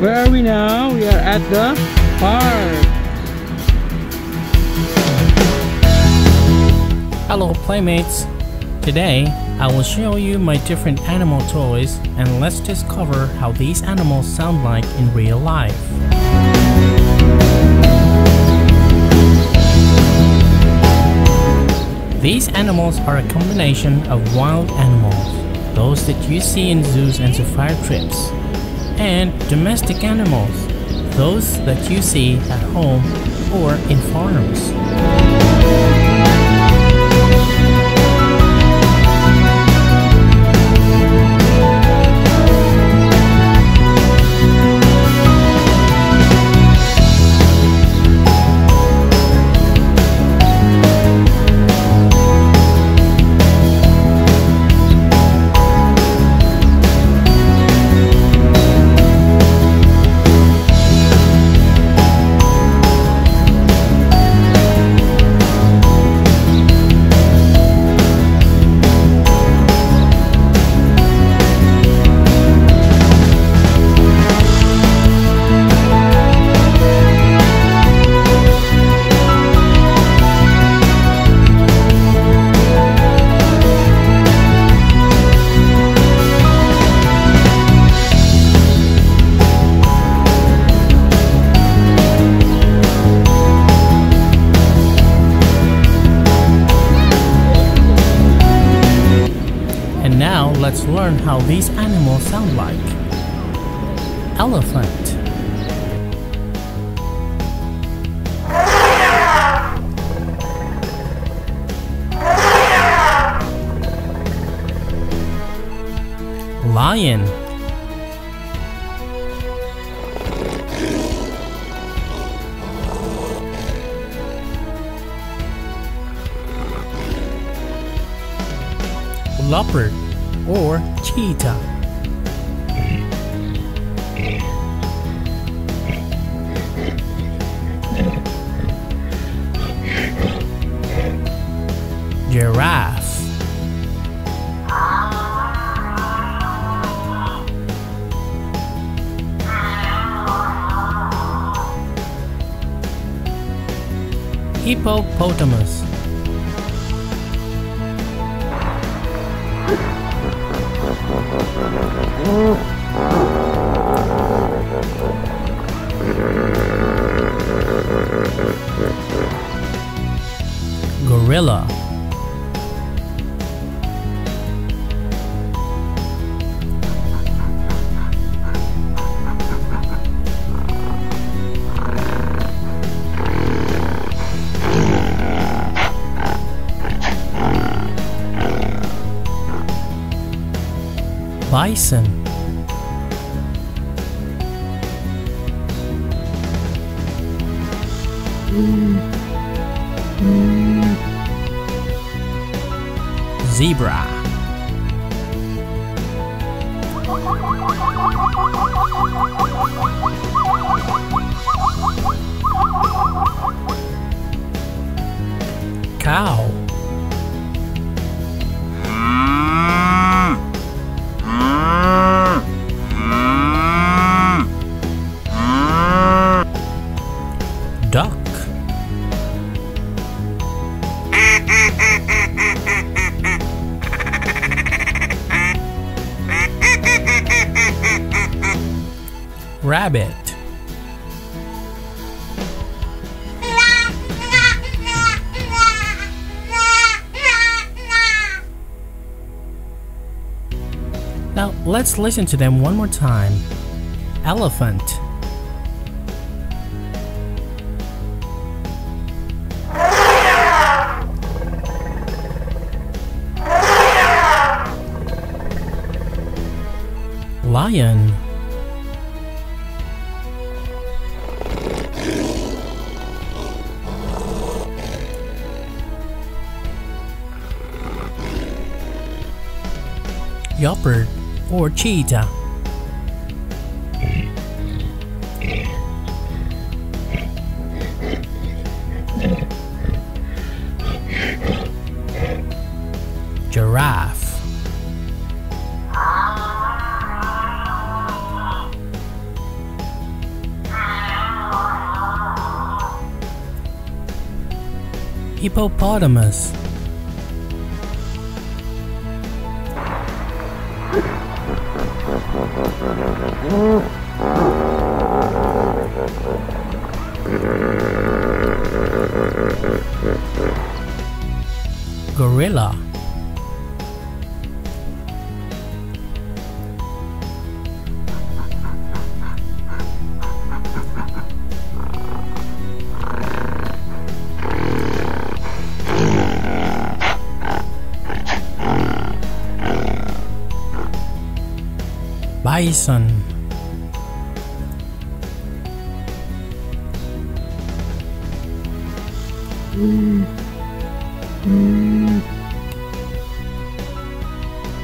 Where are we now? We are at the park. Hello playmates! Today I will show you my different animal toys and let's discover how these animals sound like in real life. These animals are a combination of wild animals, those that you see in zoos and safari trips, and domestic animals, those that you see at home or in farms. Now let's learn how these animals sound like. Elephant. Lion. Leopard or cheetah. Giraffe. Hippopotamus. Gorilla. Bison. Zebra. Cow. Rabbit. Now let's listen to them one more time. Elephant. Lion. Leopard or cheetah. Giraffe. hippopotamus. Gorilla. Bison.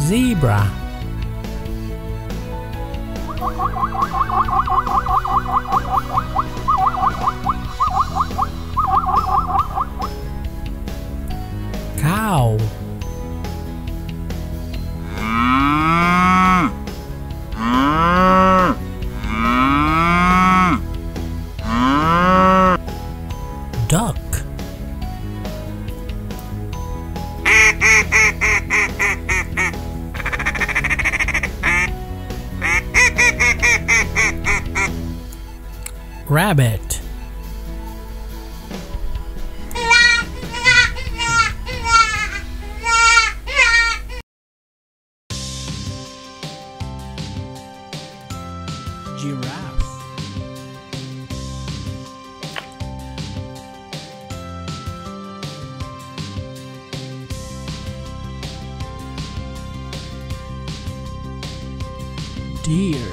Zebra. Cow. Duck. Rabbit. Giraffe. Deer.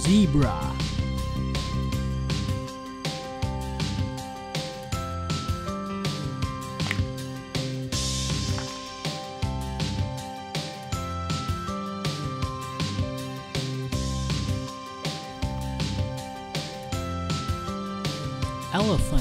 Zebra. Elephant.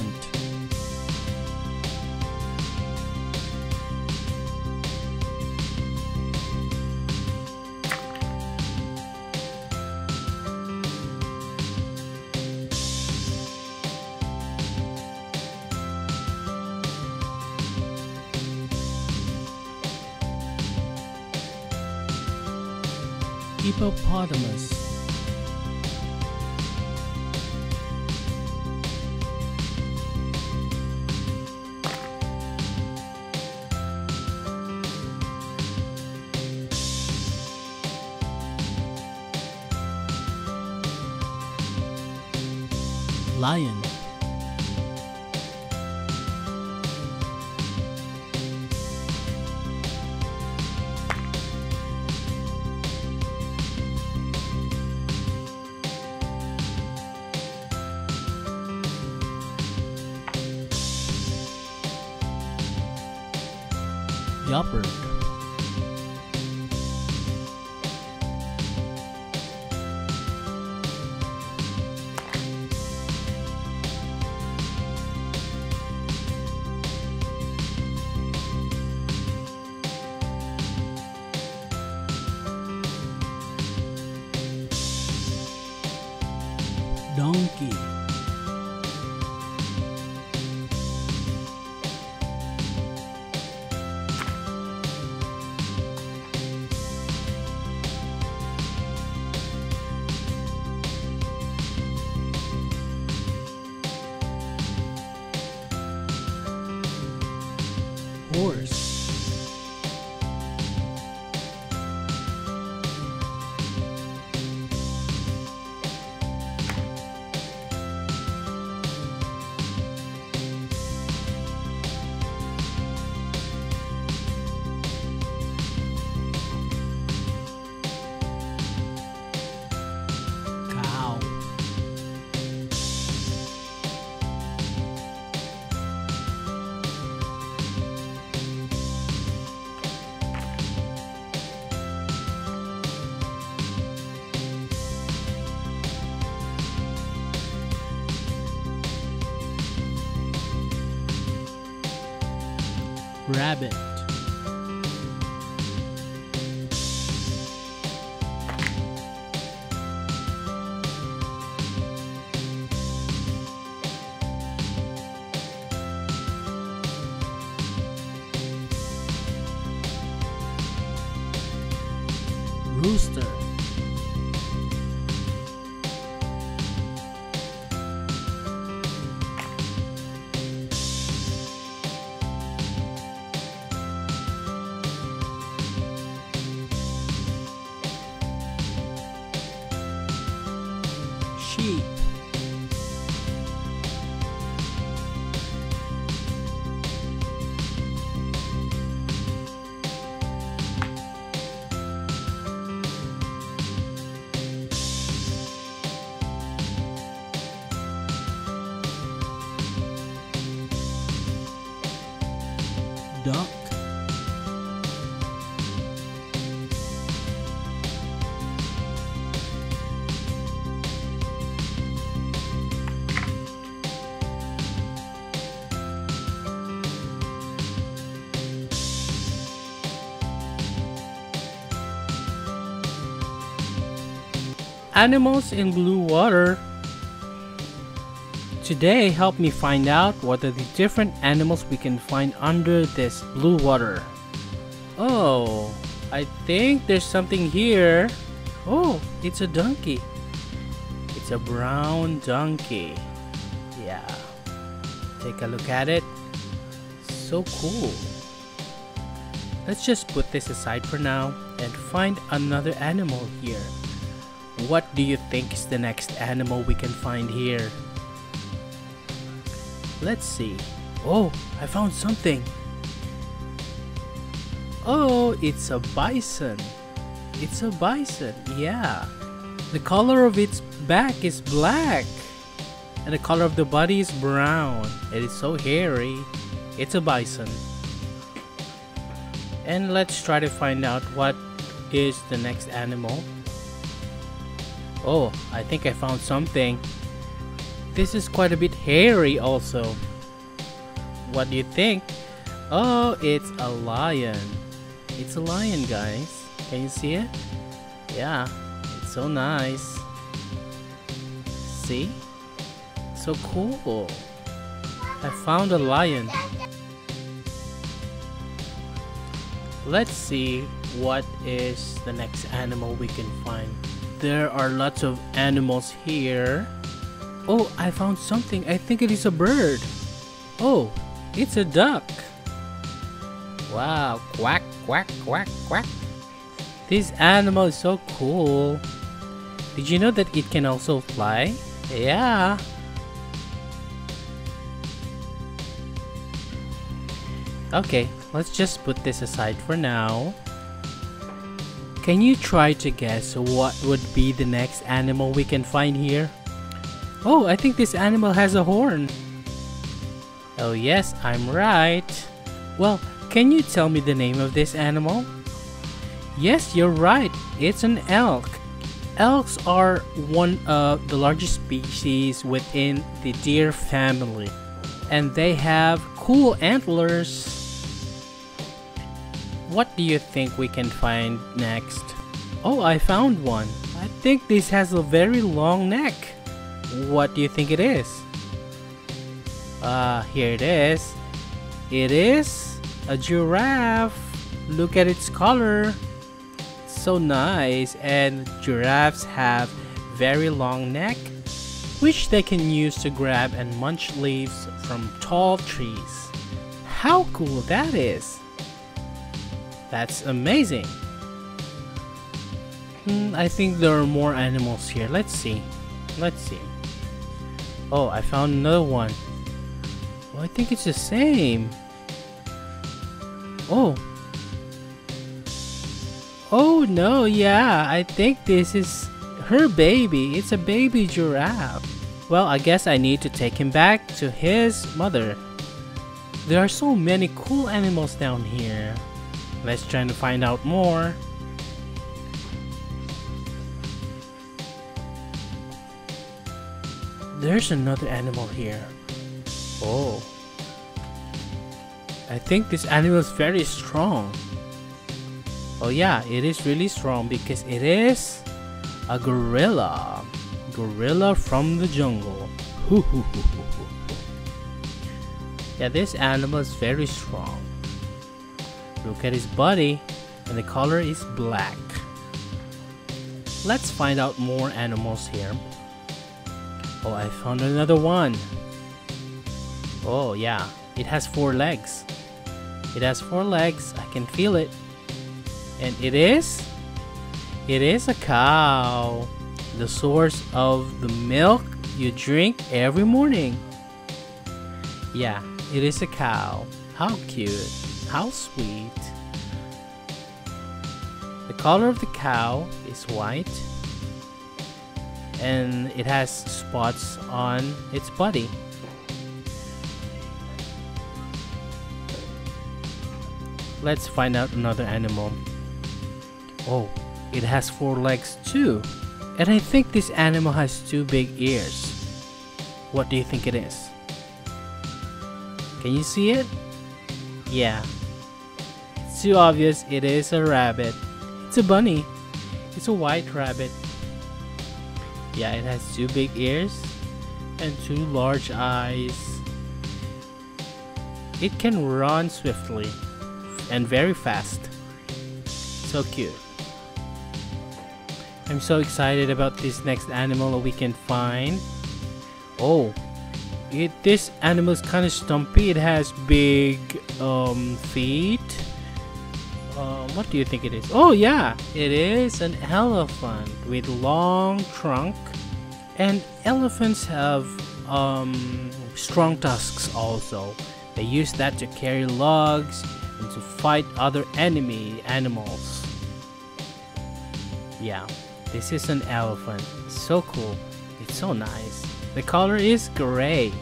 Hippopotamus. Lion. Leopard. Donkey. Horse. rabbit. Rooster. Sheep. Duck. Animals in blue water. Today, help me find out what are the different animals we can find under this blue water. Oh, I think there's something here. Oh, it's a donkey. It's a brown donkey. Yeah. Take a look at it. So cool. Let's just put this aside for now and find another animal here. What do you think is the next animal we can find here? Let's see. Oh, I found something. Oh, it's a bison. It's a bison, yeah. The color of its back is black. And the color of the body is brown. It is so hairy. It's a bison. And let's try to find out what is the next animal. Oh, I think I found something. This is quite a bit hairy also. What do you think? Oh, it's a lion. It's a lion, guys. Can you see it? Yeah, it's so nice. See? So cool. I found a lion. Let's see what is the next animal we can find. There are lots of animals here. Oh, I found something. I think it is a bird. Oh, it's a duck. Wow, quack, quack, quack, quack. This animal is so cool. Did you know that it can also fly? Yeah. Okay, let's just put this aside for now. Can you try to guess what would be the next animal we can find here? Oh, I think this animal has a horn. Oh yes, I'm right. Well, can you tell me the name of this animal? Yes, you're right. It's an elk. Elks are one of the largest species within the deer family. And they have cool antlers. What do you think we can find next? Oh, I found one. I think this has a very long neck. What do you think it is? Here it is. It is a giraffe. Look at its color. So nice. And giraffes have very long neck, which they can use to grab and munch leaves from tall trees. How cool that is. That's amazing. I think there are more animals here. Let's see. Let's see. Oh, I found another one. Well, I think it's the same. Oh. Oh no, yeah. I think this is her baby. It's a baby giraffe. Well, I guess I need to take him back to his mother. There are so many cool animals down here. Let's try to find out more. There's another animal here. Oh. I think this animal is very strong. Oh yeah, it is really strong because it is a gorilla. Gorilla from the jungle. Yeah, this animal is very strong. Look at his body, and the color is black. Let's find out more animals here. Oh, I found another one. Oh yeah, it has 4 legs. It has 4 legs, I can feel it. And it is a cow. The source of the milk you drink every morning. Yeah, it is a cow. How cute, how sweet. The color of the cow is white, and it has spots on its body. Let's find out another animal. Oh, it has 4 legs too. And I think this animal has 2 big ears. What do you think it is? Can you see it? Yeah. It's too obvious, it is a rabbit. It's a bunny. It's a white rabbit. Yeah, it has 2 big ears and 2 large eyes. It can run swiftly and very fast. So cute. I'm so excited about this next animal we can find. Oh, this animal is kind of stumpy. It has big feet. What do you think it is? Oh yeah, it is an elephant with long trunk. And elephants have strong tusks also. They use that to carry logs and to fight other enemy animals. Yeah, this is an elephant. So cool. It's so nice. The color is gray.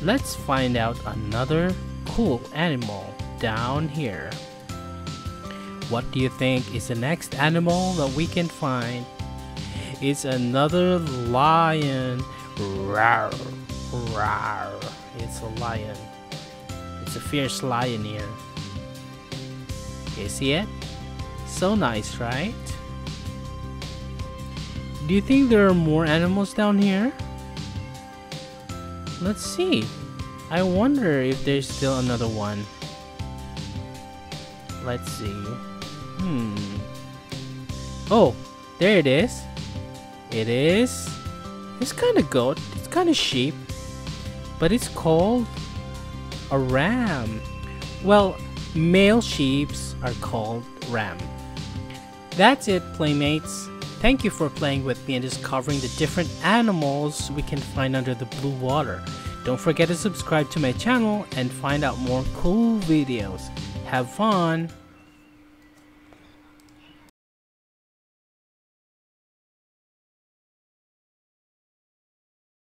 Let's find out another cool animal down here. What do you think is the next animal that we can find? It's another lion. Rawr, rawr. It's a lion. It's a fierce lion here. You see it? So nice, right? Do you think there are more animals down here? Let's see. I wonder if there's still another one. Let's see. Oh, there it is. It is. It's kind of goat. It's kind of sheep. But it's called a ram. Well, male sheeps are called ram. That's it, Playmates. Thank you for playing with me and discovering the different animals we can find under the blue water. Don't forget to subscribe to my channel and find out more cool videos. Have fun!